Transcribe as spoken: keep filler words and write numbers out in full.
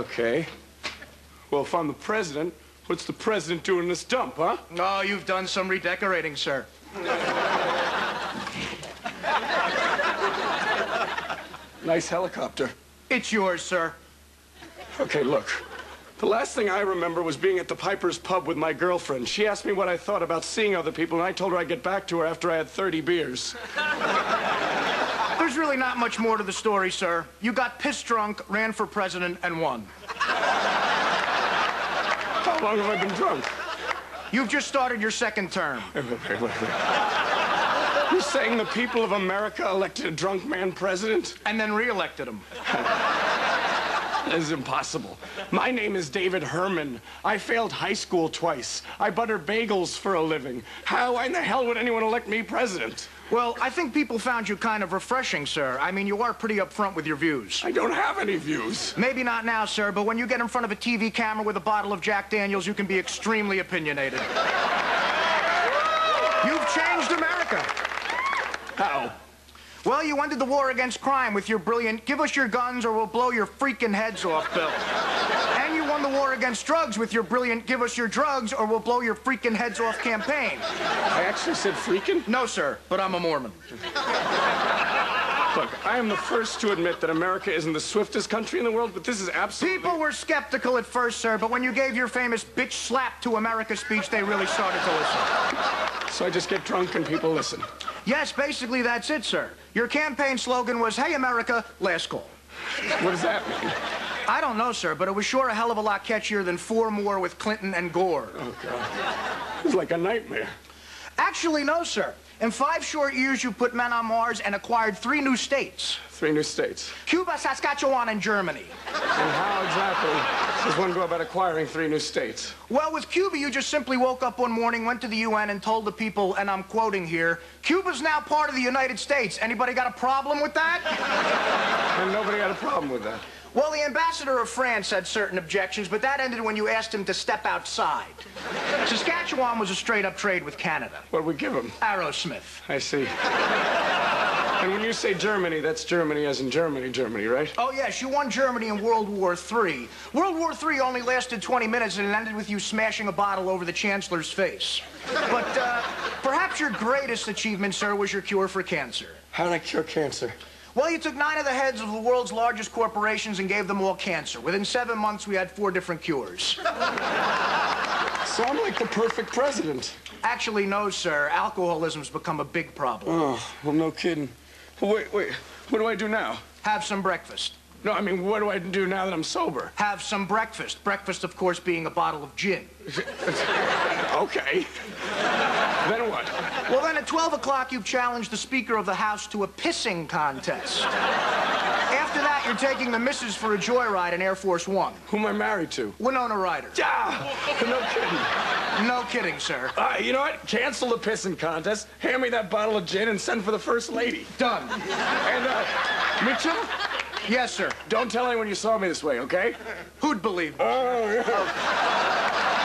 Okay. Well, if I'm the president, what's the president doing in this dump, huh? Oh, you've done some redecorating, sir. Nice helicopter. It's yours, sir. Okay, look. The last thing I remember was being at the Piper's Pub with my girlfriend. She asked me what I thought about seeing other people, and I told her I'd get back to her after I had thirty beers. There's really not much more to the story, sir. You got pissed drunk, ran for president, and won. How long have I been drunk? You've just started your second term. Wait, wait, wait, wait, wait. You're saying the people of America elected a drunk man president? And then re-elected him. That is impossible. My name is David Herman. I failed high school twice. I butter bagels for a living. How in the hell would anyone elect me president? Well, I think people found you kind of refreshing, sir. I mean, you are pretty upfront with your views. I don't have any views. Maybe not now, sir, but when you get in front of a T V camera with a bottle of Jack Daniels, you can be extremely opinionated. You've changed America. How? Well, you ended the war against crime with your brilliant, give us your guns or we'll blow your freaking heads off, bill. And you won the war against drugs with your brilliant, give us your drugs or we'll blow your freaking heads off campaign. I actually said freaking? No, sir, but I'm a Mormon. Look, I am the first to admit that America isn't the swiftest country in the world, but this is absolutely... People were skeptical at first, sir, but when you gave your famous bitch slap to America speech, they really started to listen. So I just get drunk and people listen? Yes, basically that's it, sir. Your campaign slogan was, "Hey America, last call." What does that mean? I don't know, sir, but it was sure a hell of a lot catchier than four more with Clinton and Gore. Oh, God. It was like a nightmare. Actually, no, sir. In five short years, you put men on Mars and acquired three new states. Three new states? Cuba, Saskatchewan, and Germany. And how exactly does one go about acquiring three new states? Well, with Cuba, you just simply woke up one morning, went to the U N, and told the people, and I'm quoting here, "Cuba's now part of the United States." Anybody got a problem with that? And nobody had a problem with that. Well, the ambassador of France had certain objections, but that ended when you asked him to step outside. Saskatchewan was a straight-up trade with Canada. What did we give him? Arrowsmith. I see. And when you say Germany, that's Germany as in Germany, Germany, right? Oh, yes, you won Germany in World War Three. World War Three only lasted twenty minutes, and it ended with you smashing a bottle over the Chancellor's face. But uh, perhaps your greatest achievement, sir, was your cure for cancer. How did I cure cancer? Well, you took nine of the heads of the world's largest corporations and gave them all cancer. Within seven months, we had four different cures. So I'm like the perfect president. Actually, no, sir. Alcoholism's become a big problem. Oh, well, no kidding. Wait, wait. What do I do now? Have some breakfast. No, I mean, what do I do now that I'm sober? Have some breakfast. Breakfast, of course, being a bottle of gin. Okay. Then what? Well, then at twelve o'clock, you've challenged the Speaker of the House to a pissing contest. After that, you're taking the missus for a joyride in Air Force One. Who am I married to? Winona Ryder. Ah, no kidding. No kidding, sir. Uh, you know what? Cancel the pissing contest, hand me that bottle of gin, and send for the First Lady. Done. And, uh, Mitchell? Yes, sir. Don't tell anyone you saw me this way, okay? Who'd believe me? Oh, yeah.